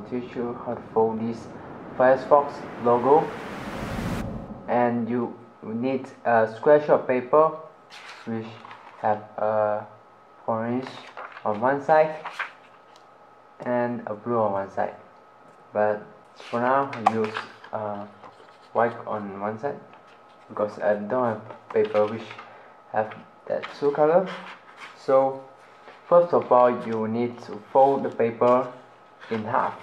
will teach you how to fold this Firefox logo. And you need a square of paper which have orange on one side and a blue on one side, but for now I use white on one side because I don't have paper which have that two color. So first of all, you need to fold the paper in half.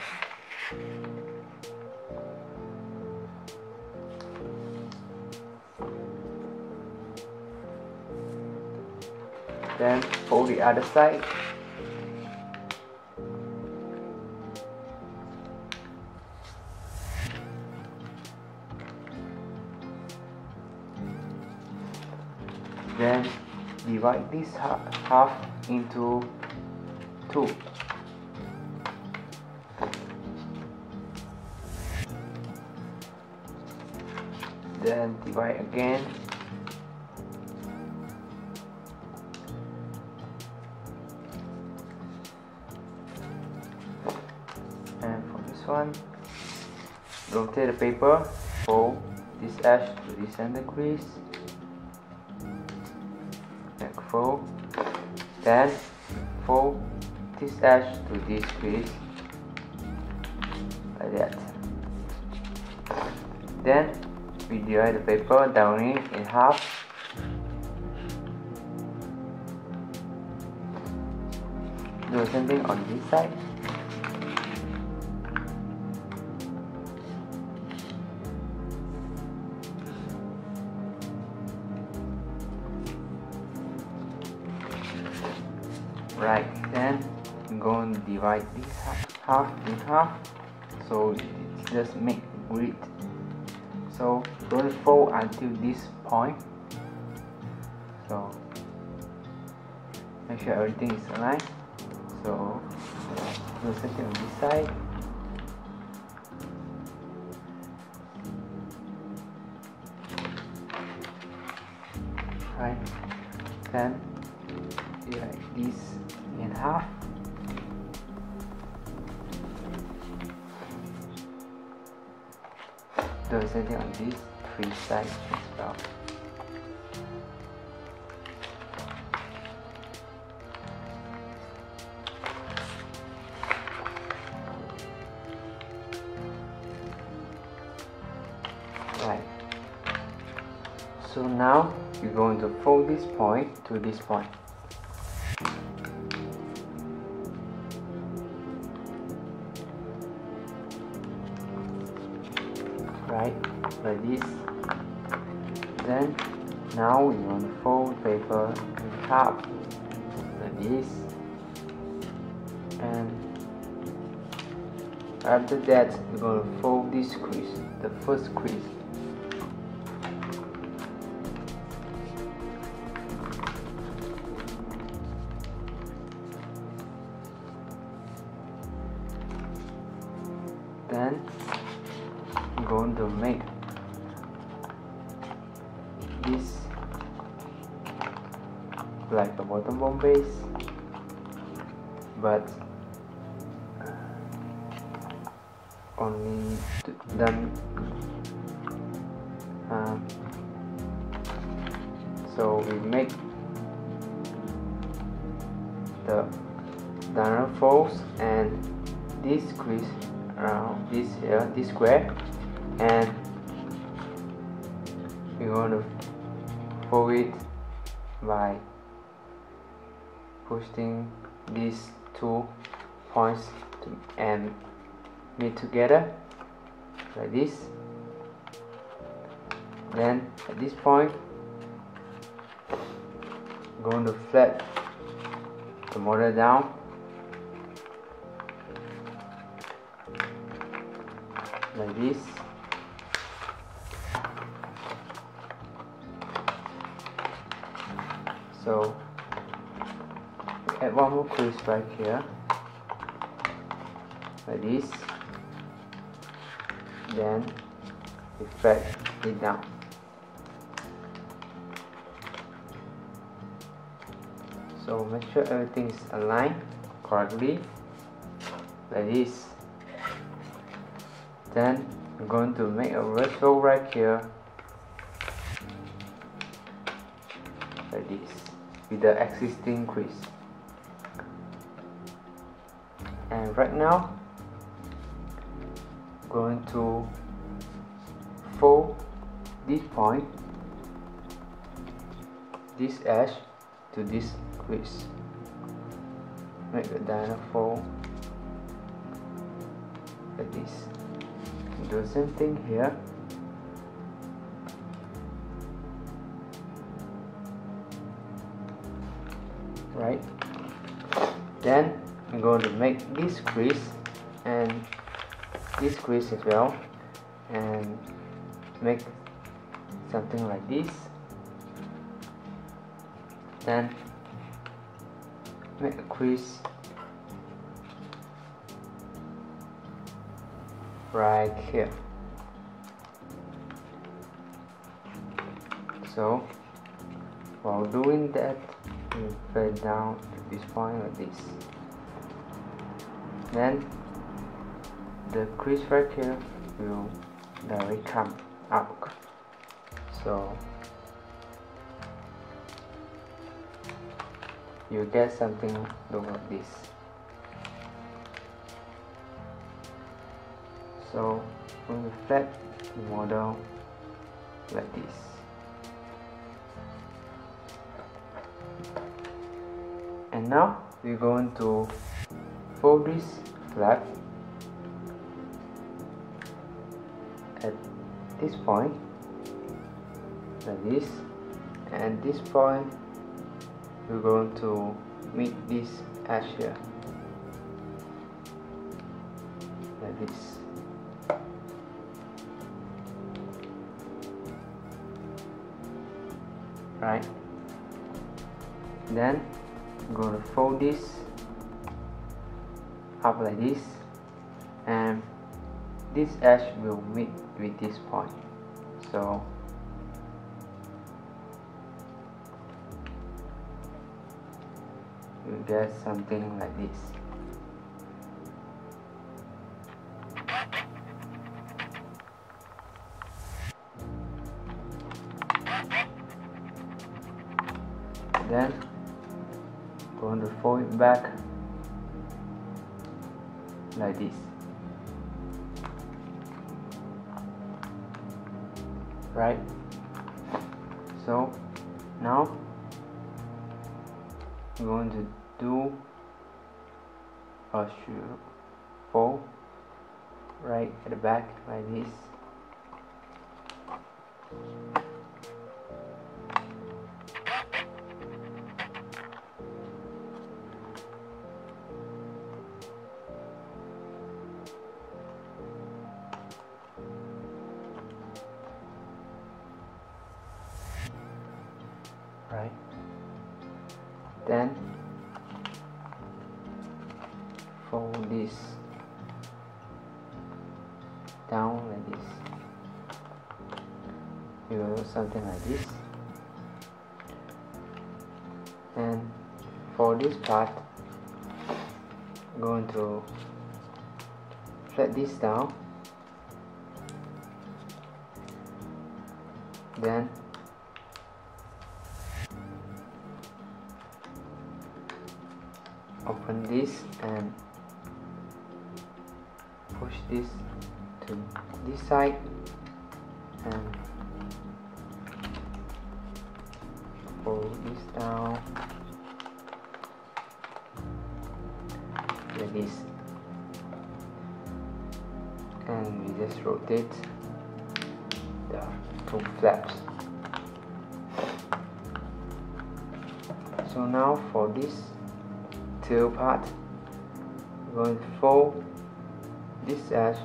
Then fold the other side. Then divide this half into two. Then divide again. And for this one, rotate the paper, fold this edge to the center crease. Fold, then fold this edge to this crease like that. Then we divide the paper down in half. Do the same thing on this side. Right, then I'm going to divide this half in half, so it just make grid. So don't fold until this point. So make sure everything is aligned. So do the same thing on this side. Right, then divide this in half. Do the same thing on these three sides as well. Right. So now you're going to fold this point to this point. Right, like this. Then now we want to fold paper in half like this, and after that we're going to fold this crease, the first crease. Then going to make this like the bottom bomb base, but only done. So we make the diagonal folds and this crease around this here, this square. And we're going to fold it by pushing these two points and meet together like this. Then at this point, we're going to flat the model down. Like this. So add one more crease right here, like this. Then we flat it down. So make sure everything is aligned correctly, like this. Then I'm going to make a rectangle right here like this with the existing crease. And right now I'm going to fold this point, this edge to this crease. Make a diagonal fold like this. Do the same thing here. Right. Then I'm going to make this crease and this crease as well, and make something like this. Then make a crease right here. So while doing that, you fade down to this point like this. Then the crease right here will directly come up. So you get something look like this. So we'll reflect the model like this. And now we're going to fold this flap at this point like this, and this point we're going to meet this edge here like this. Right, then I'm going to fold this up like this, and this edge will meet with this point. So you get something like this. Then I'm going to fold it back like this. Right? So now I'm going to do a shoe fold right at the back like this. Right. Then fold this down like this. You will do something like this. And for this part, I'm going to flat this down. Then open this and push this to this side, and fold this down like this, and we just rotate the two flaps. So now for this tail part, I'm going to fold this edge,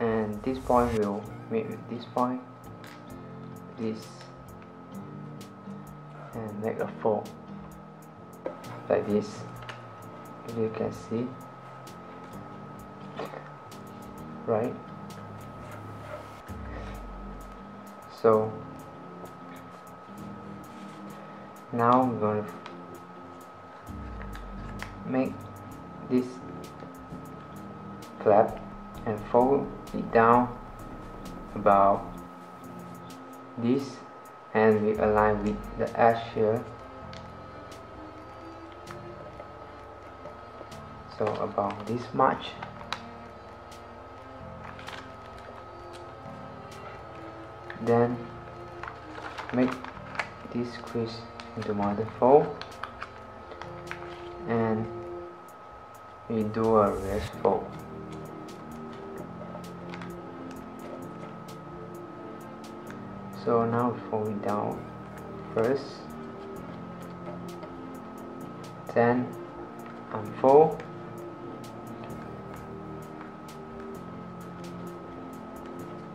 and this point will meet with this point, this, and make a fold like this. If you can see, right? So now I'm going to make this flap and fold it down about this, and we align with the edge here, so about this much. Then make this crease into another fold, and we do a reverse fold. So now we fold it down first, then unfold,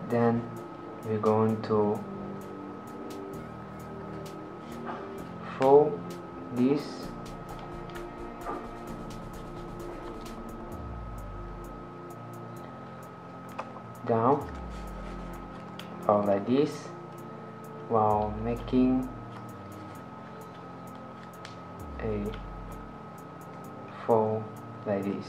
then we're going to fold this down, fold like this, while making a fold like this.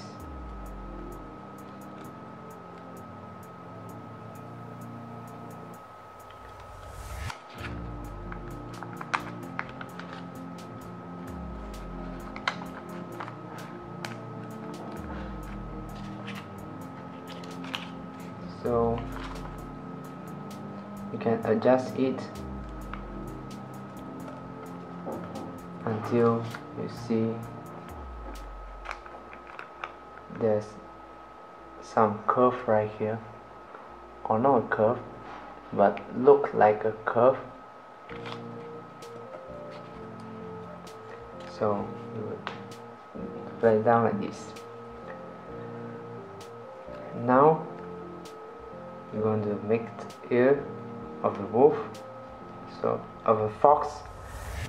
So you can adjust it until you see there's some curve right here, or not a curve but look like a curve. So you would play down like this. Now we're going to make the ear of the wolf, so of a fox,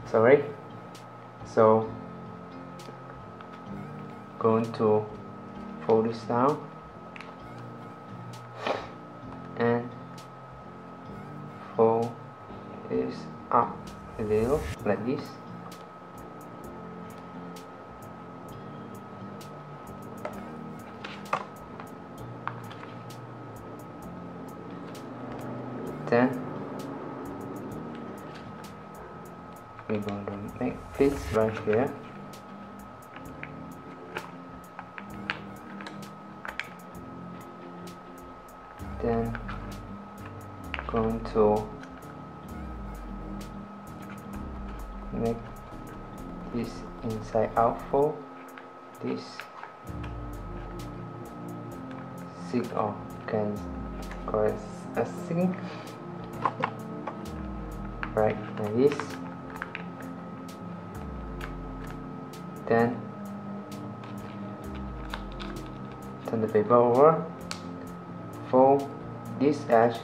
sorry. So going to fold this down and fold this up a little like this. Then we're going to make this right here, then going to make this inside out fold, this sink, or can call it a sink, right, like this. Then turn the paper over, fold this edge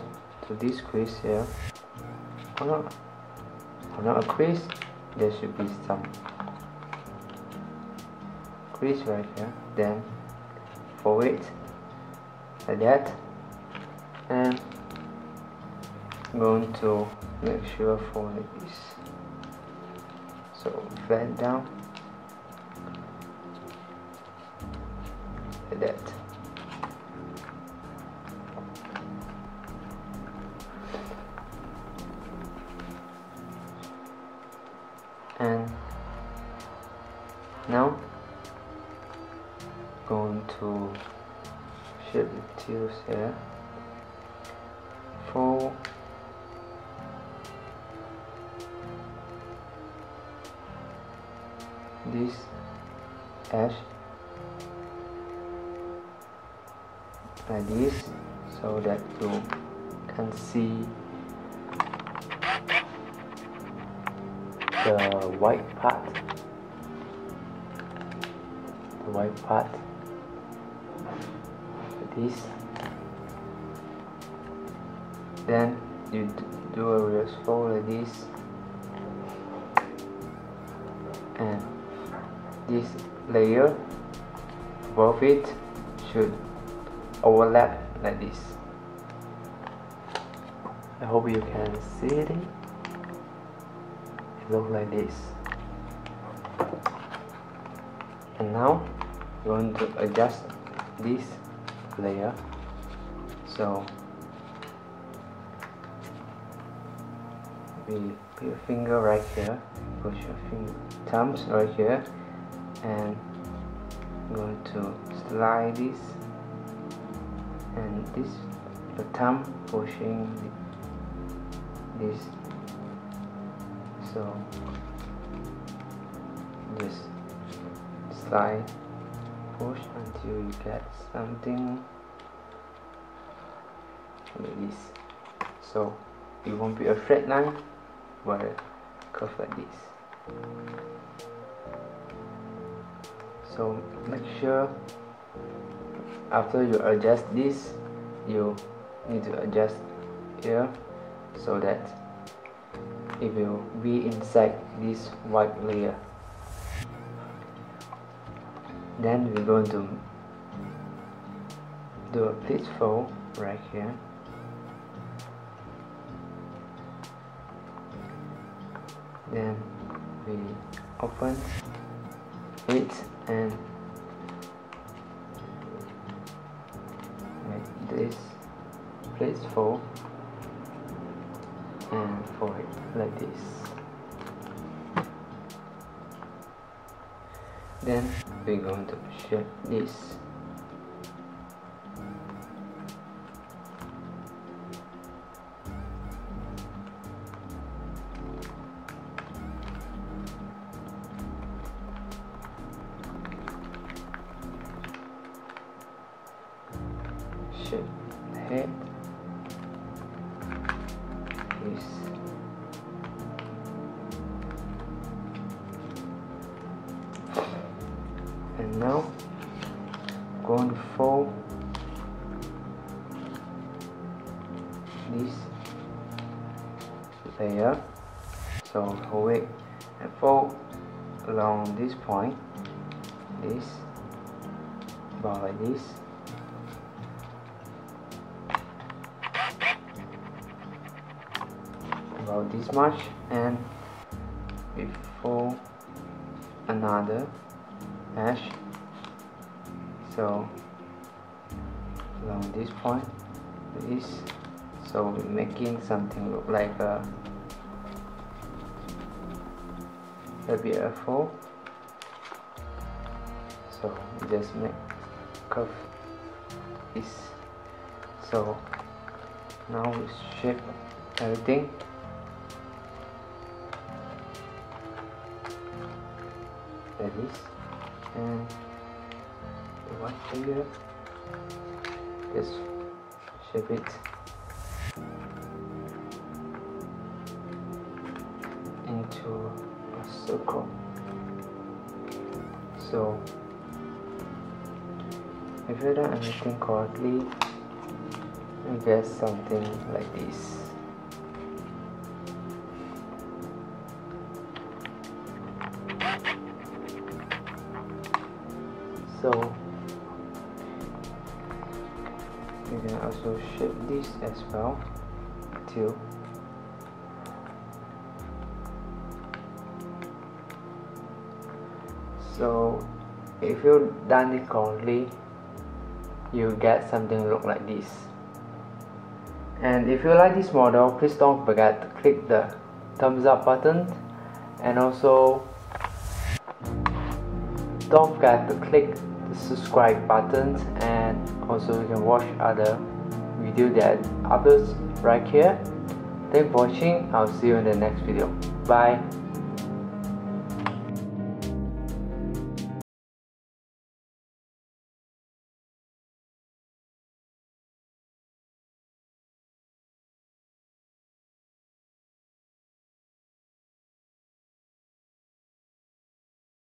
to this crease here, or not a crease, there should be some crease right here, then fold it like that, and I'm going to make sure for like this, so flat down like that. And now going to shape the tails here, fold this edge like this, so that you can see the white part like this. Then you do a reverse fold like this, and this layer above it should overlap like this. I hope you can see it. It looks like this. And now I'm going to adjust this layer So maybe put your finger right here, push your thumbs right here, and I'm going to slide this, and this the thumb pushing this. So just slide, push until you get something like this. So it won't be a straight line, but a curve like this. So make sure after you adjust this, you need to adjust here so that it will be inside this white layer. Then we're going to do a pleat fold right here. Then we open it and make this pleat fold and fold it like this. Then we're going to shape this. Shape the head. This. And now I'm going to fold this layer. So hold it and fold along this point. This about like this. About this much, and we fold another mesh, so along this point, this. So we're making something look like a beautiful. So we just make curve this. So now we shape everything. Like this, and the white finger, just shape it into a circle. So if you don't anything correctly, you get something like this. So you can also shape this as well too. So if you done it correctly, you get something look like this. And if you like this model, please don't forget to click the thumbs up button, and also don't forget to click the subscribe button, and also you can watch other video that uploads right here. Thanks for watching. I'll see you in the next video. Bye.